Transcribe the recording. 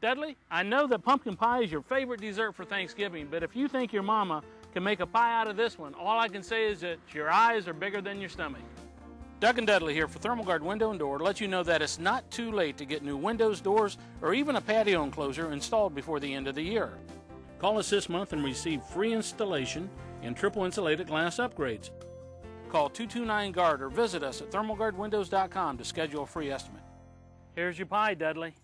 Dudley, I know that pumpkin pie is your favorite dessert for Thanksgiving, but if you think your mama can make a pie out of this one, all I can say is that your eyes are bigger than your stomach. Doug and Dudley here for Thermal Guard Window and Door to let you know that it's not too late to get new windows, doors, or even a patio enclosure installed before the end of the year. Call us this month and receive free installation and triple insulated glass upgrades. Call 229-GUARD or visit us at ThermalGardWindows.com to schedule a free estimate. Here's your pie, Dudley.